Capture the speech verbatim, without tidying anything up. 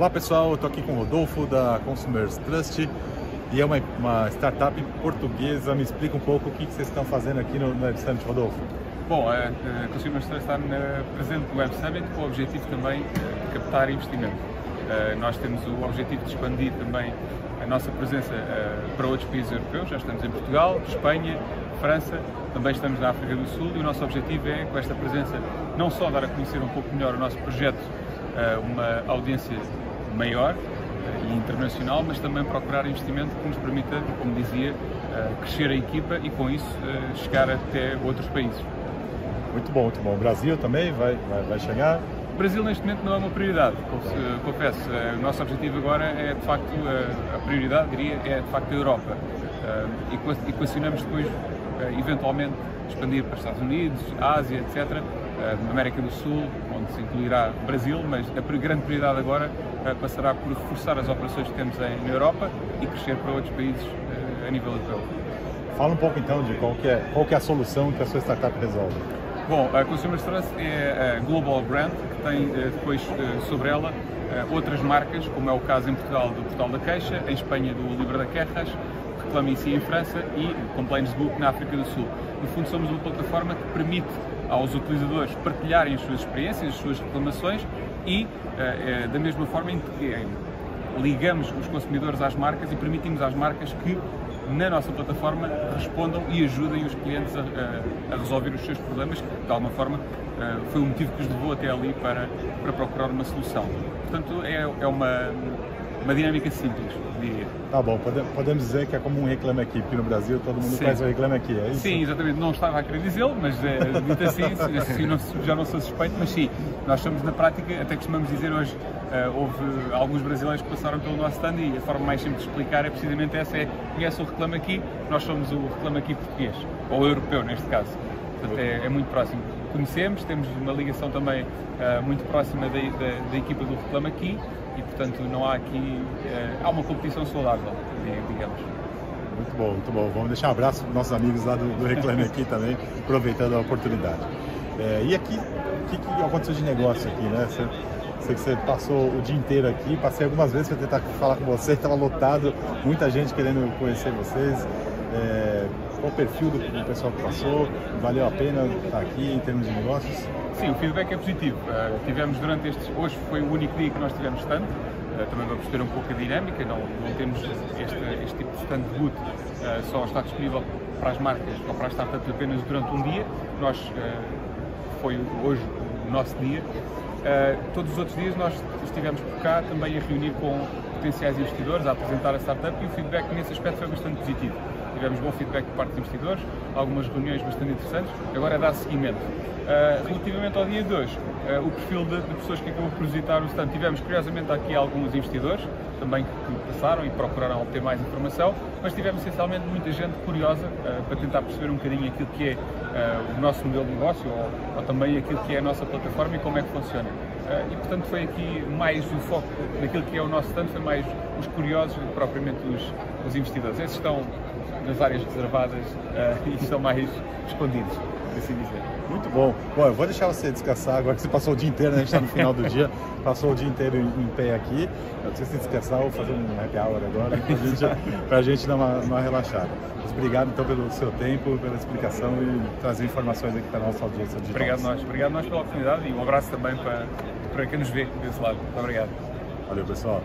Olá pessoal, eu estou aqui com o Rodolfo da Consumers Trust e é uma, uma startup portuguesa. Me explica um pouco o que, que vocês estão fazendo aqui no, no Web Summit, Rodolfo. Bom, a Consumers Trust está na, presente no Web Summit com o objetivo também de captar investimento. Nós temos o objetivo de expandir também a nossa presença para outros países europeus. Já estamos em Portugal, Espanha, França, também estamos na África do Sul e o nosso objetivo é, com esta presença, não só dar a conhecer um pouco melhor o nosso projeto, uma audiência maior e internacional, mas também procurar investimento que nos permita, como dizia, crescer a equipa e com isso chegar até outros países. Muito bom, muito bom. O Brasil também vai, vai, vai chegar? O Brasil neste momento não é uma prioridade, confesso. O nosso objetivo agora é, de facto, a prioridade, diria, é de facto a Europa. E equacionamos depois, eventualmente, expandir para os Estados Unidos, Ásia, etcétera, América do Sul, onde se incluirá o Brasil, mas a grande prioridade agora passará por reforçar as operações que temos na Europa e crescer para outros países a nível europeu. Fala um pouco então de qual que é, qual que é a solução que a sua startup resolve. Bom, a Consumers Trust é a global brand que tem depois sobre ela outras marcas, como é o caso em Portugal do Portal da Queixa, em Espanha do Libra da Queixas, Reclame aqui em França e Complain's Book na África do Sul. No fundo, somos uma plataforma que permite aos utilizadores partilharem as suas experiências, as suas reclamações e, da mesma forma, ligamos os consumidores às marcas e permitimos às marcas que, na nossa plataforma, respondam e ajudem os clientes a, a resolver os seus problemas, que, de alguma forma, foi o motivo que os levou até ali para, para procurar uma solução. Portanto, é, é uma, uma dinâmica simples, diria. Tá bom, podemos dizer que é como um Reclame Aqui, porque no Brasil todo mundo Sim. faz um Reclame Aqui, é isso? Sim, exatamente, não estava a querer dizê-lo, mas é, dito assim, já não sou suspeito, mas sim, nós somos na prática, até costumamos dizer hoje, uh, houve alguns brasileiros que passaram pelo nosso stand e a forma mais simples de explicar é precisamente essa, é conhece o Reclame Aqui, nós somos o Reclame Aqui português, ou europeu neste caso, portanto é, é muito próximo. Conhecemos, temos uma ligação também uh, muito próxima da, da, da equipa do Reclame Aqui, e, portanto, não há aqui... Uh, há uma competição saudável, digamos. Muito bom, muito bom. Vamos deixar um abraço para os nossos amigos lá do, do Reclame Aqui também, aproveitando a oportunidade. É, e aqui, o que, que aconteceu de negócio aqui, né? Você, sei que você passou o dia inteiro aqui, passei algumas vezes para tentar falar com você, estava lotado, muita gente querendo conhecer vocês. É, qual o perfil do, do pessoal que passou? Valeu a pena estar aqui em termos de negócios? Sim, o feedback é positivo. Uh, tivemos durante estes... Hoje foi o único dia que nós tivemos stand. Uh, também vamos ter um pouco a dinâmica. Não, não temos este, este tipo de stand debut. Uh, só está disponível para as marcas ou para as startups apenas durante um dia. Nós... Uh, foi hoje o nosso dia. Uh, todos os outros dias nós estivemos por cá também a reunir com potenciais investidores, a apresentar a startup e o feedback nesse aspecto foi bastante positivo. Tivemos bom feedback por parte dos investidores, algumas reuniões bastante interessantes, agora é dar seguimento. Uh, relativamente ao dia de hoje, uh, o perfil de, de pessoas que acabam por visitar o stand, tivemos curiosamente aqui alguns investidores também que, que passaram e procuraram obter mais informação, mas tivemos essencialmente muita gente curiosa uh, para tentar perceber um bocadinho aquilo que é uh, o nosso modelo de negócio ou, ou também aquilo que é a nossa plataforma e como é que funciona. Uh, e portanto foi aqui mais o foco daquilo que é o nosso stand, foi mais os curiosos do que propriamente os, os investidores. Esses estão nas áreas reservadas uh, e estão mais escondidos, por assim dizer. Muito bom. Bom, eu vou deixar você descansar agora que você passou o dia inteiro, né? A gente está no final do dia, passou o dia inteiro em, em pé aqui. Eu preciso se descansar, vou fazer um happy hour agora para a gente dar uma, uma relaxada. Mas obrigado então pelo seu tempo, pela explicação e trazer informações aqui para a nossa audiência digital. Obrigado nós, obrigado nós pela oportunidade e um abraço também para, para quem nos vê desse lado. Muito obrigado. Valeu pessoal.